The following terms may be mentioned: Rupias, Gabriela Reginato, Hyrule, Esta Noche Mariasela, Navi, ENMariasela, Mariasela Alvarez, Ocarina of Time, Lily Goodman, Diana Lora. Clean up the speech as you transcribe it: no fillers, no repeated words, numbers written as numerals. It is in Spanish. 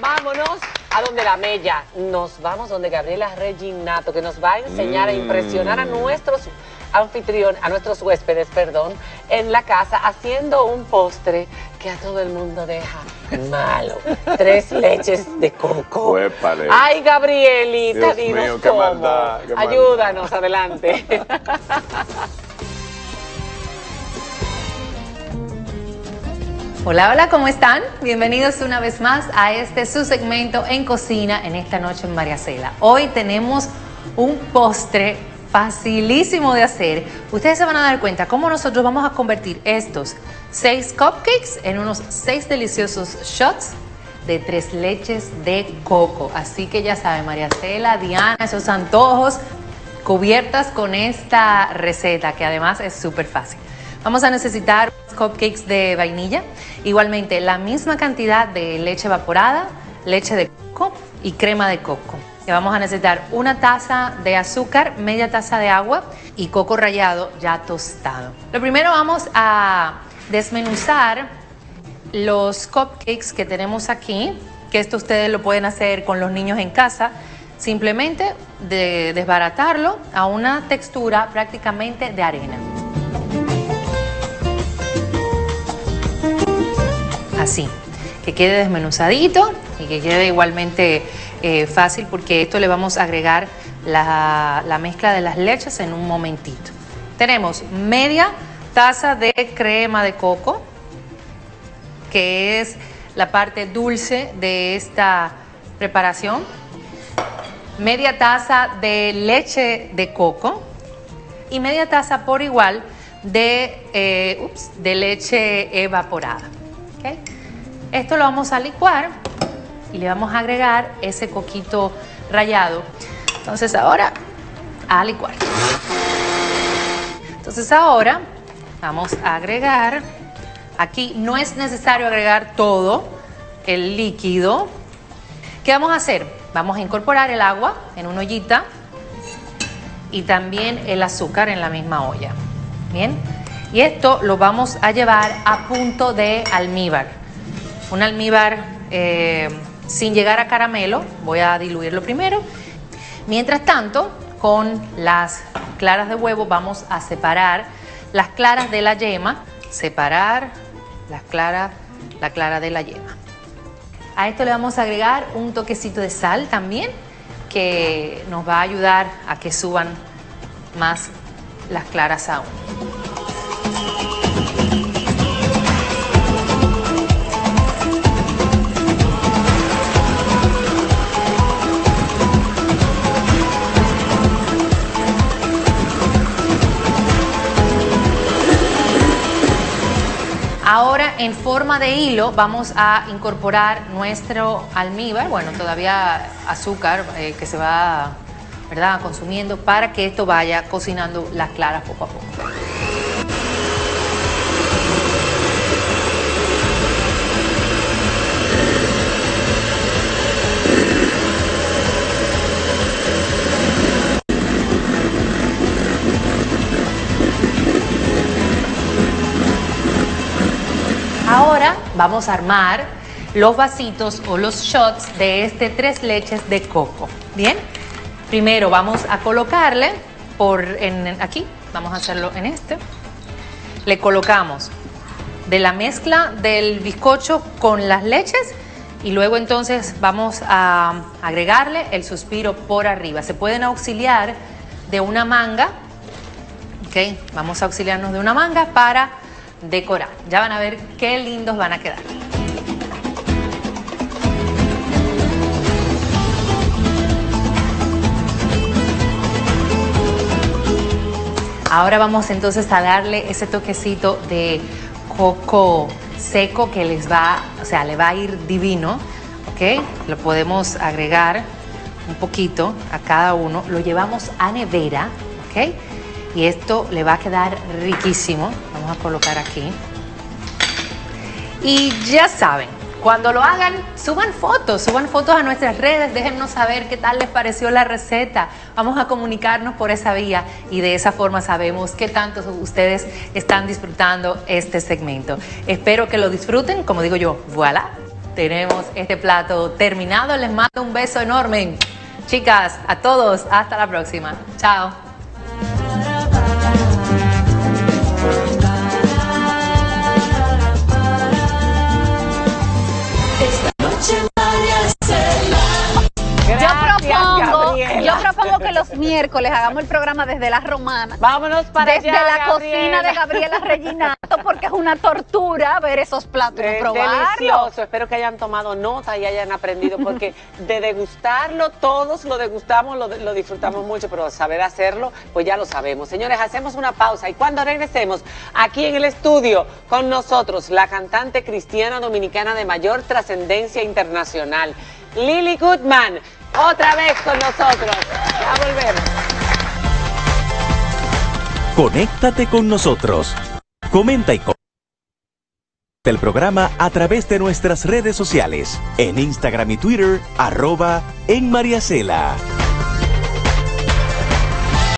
Vámonos a donde la Mella. Nos vamos donde Gabriela Reginato, que nos va a enseñar a impresionar a nuestros huéspedes, perdón, en la casa, haciendo un postre que a todo el mundo deja malo. 3 leches de coco. Uépale. Ay, Gabrielita, Dios dinos mío, cómo. Maldad, ayúdanos, adelante. Hola, hola, ¿cómo están? Bienvenidos una vez más a este su segmento en cocina en Esta Noche en Mariasela. Hoy tenemos un postre facilísimo de hacer. Ustedes se van a dar cuenta cómo nosotros vamos a convertir estos 6 cupcakes en unos 6 deliciosos shots de 3 leches de coco. Así que ya saben, Mariasela, Diana, esos antojos cubiertas con esta receta que además es súper fácil. Vamos a necesitar cupcakes de vainilla, igualmente la misma cantidad de leche evaporada, leche de coco y crema de coco. Vamos a necesitar 1 taza de azúcar, media taza de agua y coco rallado ya tostado. Lo primero vamos a desmenuzar los cupcakes que tenemos aquí, que esto ustedes lo pueden hacer con los niños en casa. Simplemente de desbaratarlo a una textura prácticamente de arena. Así, que quede desmenuzadito y que quede igualmente fácil, porque esto le vamos a agregar la mezcla de las leches en un momentito. Tenemos media taza de crema de coco, que es la parte dulce de esta preparación. Media taza de leche de coco y media taza por igual de leche evaporada. ¿Okay? Esto lo vamos a licuar y le vamos a agregar ese coquito rallado. Entonces ahora a licuar. Entonces ahora vamos a agregar, aquí no es necesario agregar todo el líquido. ¿Qué vamos a hacer? Vamos a incorporar el agua en una ollita y también el azúcar en la misma olla. Bien. Y esto lo vamos a llevar a punto de almíbar. Un almíbar sin llegar a caramelo. Voy a diluirlo primero. Mientras tanto, con las claras de huevo vamos a separar las claras de la yema. Separar la clara de la yema. A esto le vamos a agregar un toquecito de sal también, que nos va a ayudar a que suban más las claras aún. Ahora en forma de hilo vamos a incorporar nuestro almíbar, bueno, todavía azúcar que se va, ¿verdad?, consumiendo, para que esto vaya cocinando las claras poco a poco. Ahora vamos a armar los vasitos o los shots de este 3 leches de coco. Bien, primero vamos a colocarle aquí, vamos a hacerlo en este. Le colocamos de la mezcla del bizcocho con las leches y luego entonces vamos a agregarle el suspiro por arriba. Se pueden auxiliar de una manga, ¿ok? Vamos a auxiliarnos de una manga para decorar. Ya van a ver qué lindos van a quedar. Ahora vamos entonces a darle ese toquecito de coco seco que le va a ir divino, ¿ok? Lo podemos agregar un poquito a cada uno. Lo llevamos a nevera, ¿ok? Y esto le va a quedar riquísimo. Vamos a colocar aquí. Y ya saben, cuando lo hagan, suban fotos a nuestras redes. Déjennos saber qué tal les pareció la receta. Vamos a comunicarnos por esa vía y de esa forma sabemos qué tanto ustedes están disfrutando este segmento. Espero que lo disfruten. Como digo yo, voilà. tenemos este plato terminado. Les mando un beso enorme. Chicas, a todos, hasta la próxima. Chao. Yo propongo que los miércoles hagamos el programa desde La Romana. Vámonos para allá, desde la cocina de Gabriela Reginato, porque es una tortura ver esos platos y probarlos. Delicioso. Espero que hayan tomado nota y hayan aprendido, porque de degustarlo, todos lo degustamos, lo disfrutamos mucho, pero saber hacerlo, pues ya lo sabemos. Señores, hacemos una pausa y cuando regresemos, aquí en el estudio, con nosotros, la cantante cristiana dominicana de mayor trascendencia internacional, Lily Goodman, otra vez con nosotros. Ya volvemos. Conéctate con nosotros. Comenta y comparte el programa a través de nuestras redes sociales. En Instagram y Twitter, @enMariasela.